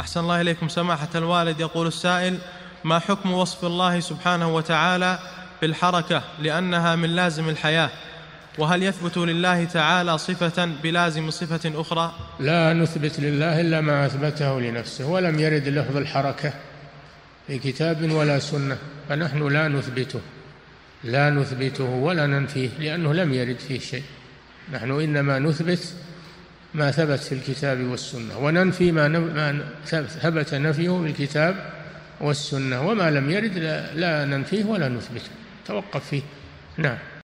أحسن الله إليكم سماحة الوالد. يقول السائل: ما حكم وصف الله سبحانه وتعالى بالحركة لأنها من لازم الحياة؟ وهل يثبت لله تعالى صفة بلازم صفة أخرى؟ لا نثبت لله إلا ما أثبته لنفسه، ولم يرد لفظ الحركة في كتاب ولا سنة، فنحن لا نثبته ولا ننفيه، لأنه لم يرد فيه شيء. نحن إنما نثبت ما ثبت في الكتاب والسنة، وننفي ما ثبت نفيه في الكتاب والسنة، وما لم يرد لا ننفيه ولا نثبته، توقف فيه. نعم.